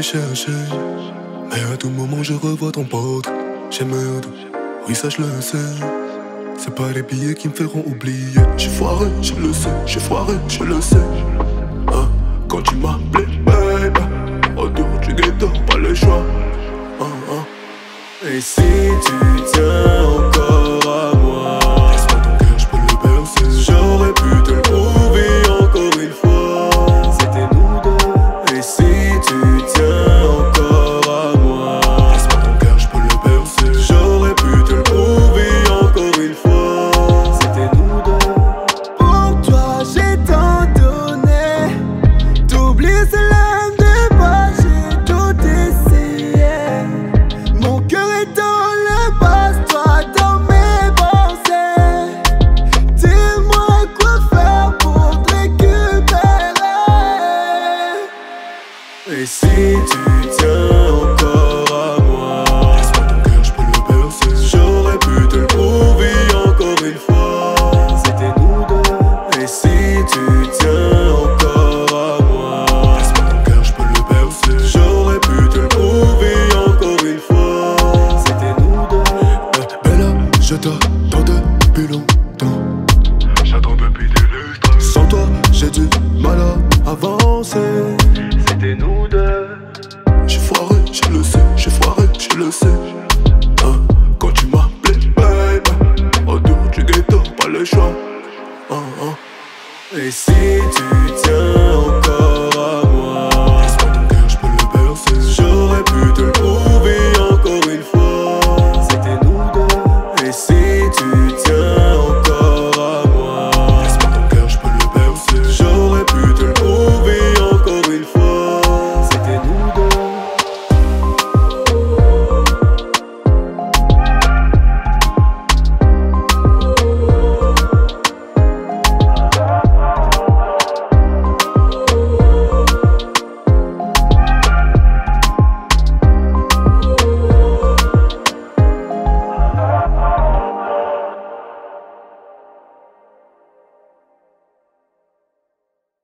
vais chercher. Mais à tout moment je revois ton portrait. J'ai merde, oui ça je le sais. C'est pas les billets qui me feront oublier. J'suis foiré, je le sais, j'suis foiré, je le sais. Hein, quand tu m'appelais, baby, autour du ghetto, pas le choix. Hein, hein. Et si tu tiens